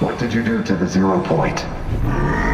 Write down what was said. What did you do to the 0 point?